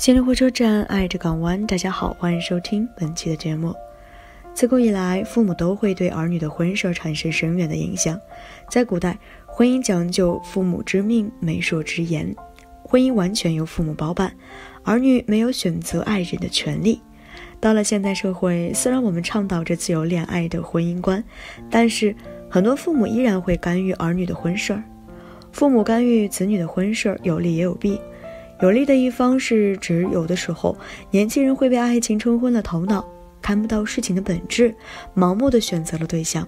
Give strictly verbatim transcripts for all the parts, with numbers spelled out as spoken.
闲聊火车站，爱着港湾。大家好，欢迎收听本期的节目。自古以来，父母都会对儿女的婚事产生深远的影响。在古代，婚姻讲究父母之命，媒妁之言，婚姻完全由父母包办，儿女没有选择爱人的权利。到了现代社会，虽然我们倡导着自由恋爱的婚姻观，但是很多父母依然会干预儿女的婚事。父母干预子女的婚事，有利也有弊。有利的一方是指，有的时候年轻人会被爱情冲昏了头脑，看不到事情的本质，盲目的选择了对象。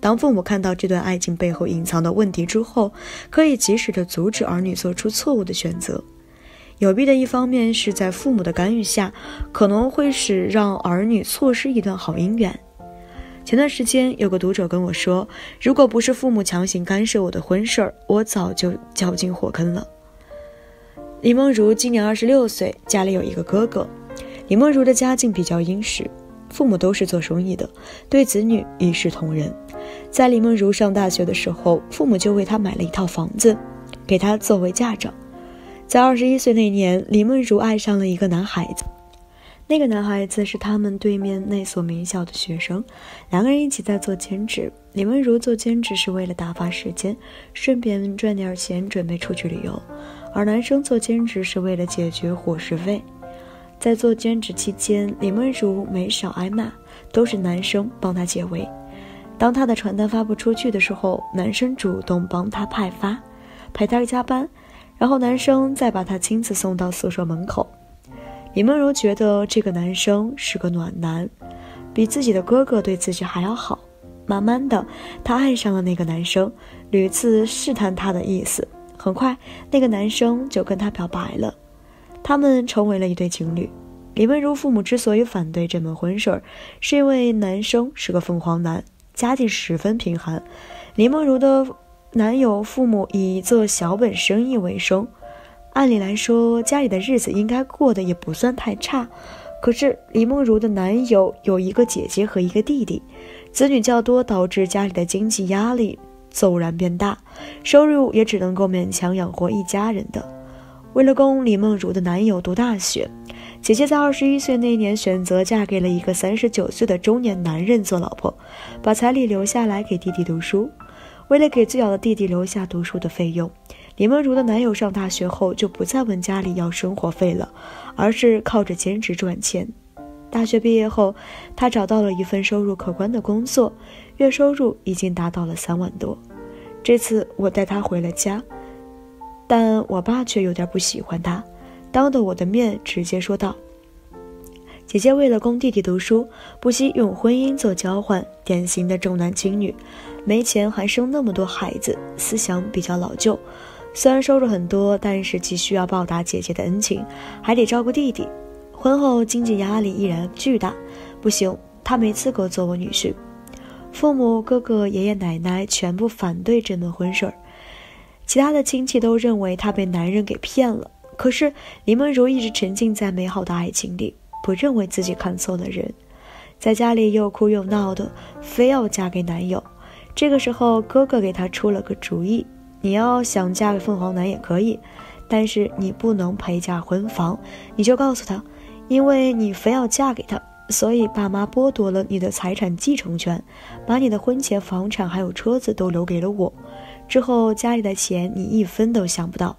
当父母看到这段爱情背后隐藏的问题之后，可以及时的阻止儿女做出错误的选择。有弊的一方面是，在父母的干预下，可能会使让儿女错失一段好姻缘。前段时间有个读者跟我说，如果不是父母强行干涉我的婚事，我早就掉进火坑了。李梦如今年二十六岁，家里有一个哥哥。李梦如的家境比较殷实，父母都是做生意的，对子女一视同仁。在李梦如上大学的时候，父母就为她买了一套房子，给她作为嫁妆。在二十一岁那年，李梦如爱上了一个男孩子，那个男孩子是他们对面那所名校的学生，两个人一起在做兼职。李梦如做兼职是为了打发时间，顺便赚点钱准备出去旅游，而男生做兼职是为了解决伙食费。在做兼职期间，李梦如没少挨骂，都是男生帮她解围。当她的传单发不出去的时候，男生主动帮她派发，陪她加班，然后男生再把她亲自送到宿舍门口。李梦如觉得这个男生是个暖男，比自己的哥哥对自己还要好。慢慢的，她爱上了那个男生，屡次试探他的意思。很快，那个男生就跟她表白了，他们成为了一对情侣。李梦如父母之所以反对这门婚事，是因为男生是个凤凰男，家境十分贫寒。李梦如的男友父母以做小本生意为生，按理来说，家里的日子应该过得也不算太差。可是李梦如的男友有一个姐姐和一个弟弟，子女较多，导致家里的经济压力骤然变大，收入也只能够勉强养活一家人的。为了供李梦如的男友读大学，姐姐在二十一岁那年选择嫁给了一个三十九岁的中年男人做老婆，把彩礼留下来给弟弟读书。为了给最小的弟弟留下读书的费用，李梦如的男友上大学后就不再问家里要生活费了，而是靠着兼职赚钱。大学毕业后，他找到了一份收入可观的工作，月收入已经达到了三万多。这次我带他回了家，但我爸却有点不喜欢他，当着我的面直接说道，姐姐为了供弟弟读书，不惜用婚姻做交换，典型的重男轻女，没钱还生那么多孩子，思想比较老旧。虽然收入很多，但是既需要报答姐姐的恩情，还得照顾弟弟。婚后经济压力依然巨大，不行，他没资格做我女婿。父母、哥哥、爷爷奶奶全部反对这门婚事，其他的亲戚都认为他被男人给骗了。可是李梦如一直沉浸在美好的爱情里，不认为自己看错了人，在家里又哭又闹的，非要嫁给男友。这个时候，哥哥给她出了个主意，你要想嫁给凤凰男也可以，但是你不能陪嫁婚房，你就告诉他，因为你非要嫁给他，所以爸妈剥夺了你的财产继承权，把你的婚前房产还有车子都留给了我，之后家里的钱你一分都想不到。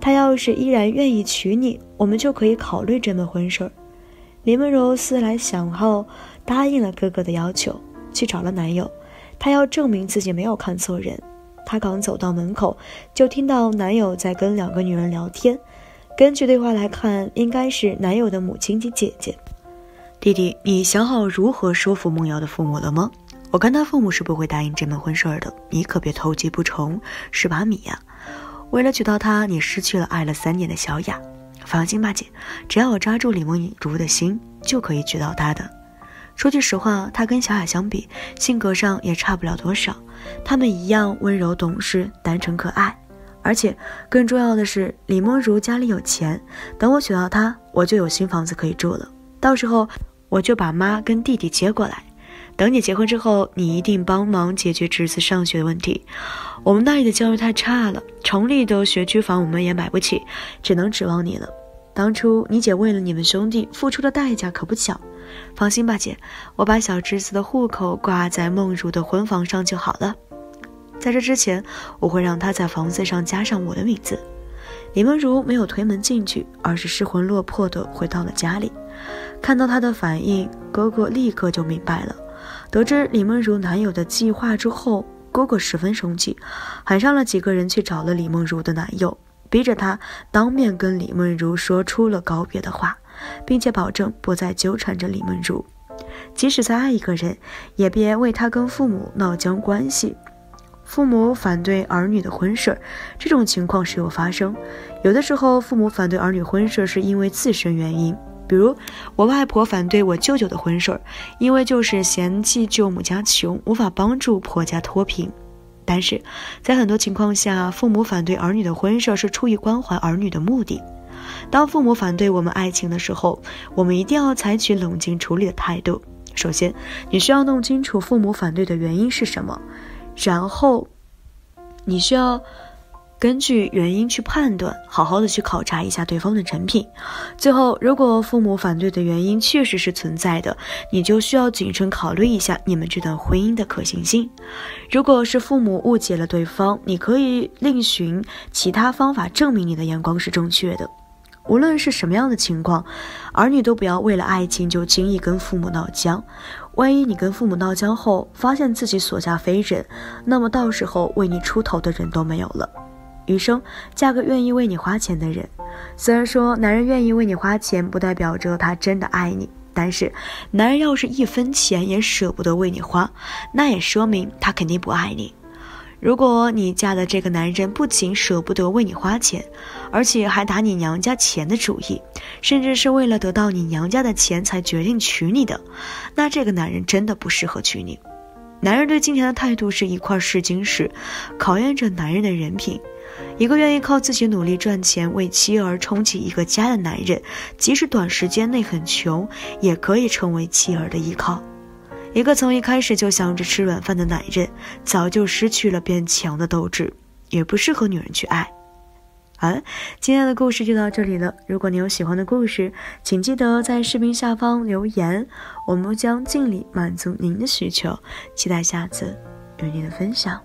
他要是依然愿意娶你，我们就可以考虑这门婚事。李梦如思来想后，答应了哥哥的要求，去找了男友。她要证明自己没有看错人。她刚走到门口，就听到男友在跟两个女人聊天。根据对话来看，应该是男友的母亲及姐姐。弟弟，你想好如何说服梦瑶的父母了吗？我看他父母是不会答应这门婚事的，你可别偷鸡不成蚀把米呀、啊！为了娶到她，你失去了爱了三年的小雅。放心吧，姐，只要我抓住李梦如的心，就可以娶到她的。说句实话，她跟小雅相比，性格上也差不了多少，她们一样温柔懂事、单纯可爱。而且更重要的是，李梦如家里有钱，等我娶到她，我就有新房子可以住了，到时候我就把妈跟弟弟接过来。等你结婚之后，你一定帮忙解决侄子上学的问题，我们那里的教育太差了，城里的学区房我们也买不起，只能指望你了。当初你姐为了你们兄弟付出的代价可不小。放心吧，姐，我把小侄子的户口挂在梦如的婚房上就好了。在这之前，我会让他在房子上加上我的名字。”李梦如没有推门进去，而是失魂落魄地回到了家里。看到他的反应，哥哥立刻就明白了。得知李梦如男友的计划之后，哥哥十分生气，喊上了几个人去找了李梦如的男友，逼着他当面跟李梦如说出了告别的话，并且保证不再纠缠着李梦如，即使再爱一个人，也别为他跟父母闹僵关系。父母反对儿女的婚事，这种情况时有发生。有的时候父母反对儿女婚事是因为自身原因，比如我外婆反对我舅舅的婚事，因为就是嫌弃舅母家穷，无法帮助婆家脱贫。但是在很多情况下，父母反对儿女的婚事是出于关怀儿女的目的。当父母反对我们爱情的时候，我们一定要采取冷静处理的态度。首先，你需要弄清楚父母反对的原因是什么，然后你需要根据原因去判断，好好的去考察一下对方的人品。最后，如果父母反对的原因确实是存在的，你就需要谨慎考虑一下你们这段婚姻的可行性。如果是父母误解了对方，你可以另寻其他方法证明你的眼光是正确的。无论是什么样的情况，儿女都不要为了爱情就轻易跟父母闹僵。万一你跟父母闹僵后，发现自己所嫁非人，那么到时候为你出头的人都没有了。余生嫁个愿意为你花钱的人。虽然说男人愿意为你花钱不代表着他真的爱你，但是男人要是一分钱也舍不得为你花，那也说明他肯定不爱你。如果你嫁的这个男人不仅舍不得为你花钱，而且还打你娘家钱的主意，甚至是为了得到你娘家的钱才决定娶你的，那这个男人真的不适合娶你。男人对金钱的态度是一块试金石，考验着男人的人品。一个愿意靠自己努力赚钱为妻儿撑起一个家的男人，即使短时间内很穷，也可以成为妻儿的依靠。一个从一开始就想着吃软饭的男人，早就失去了变强的斗志，也不适合女人去爱。好了，今天的故事就到这里了。如果你有喜欢的故事，请记得在视频下方留言，我们将尽力满足您的需求。期待下次与您的分享。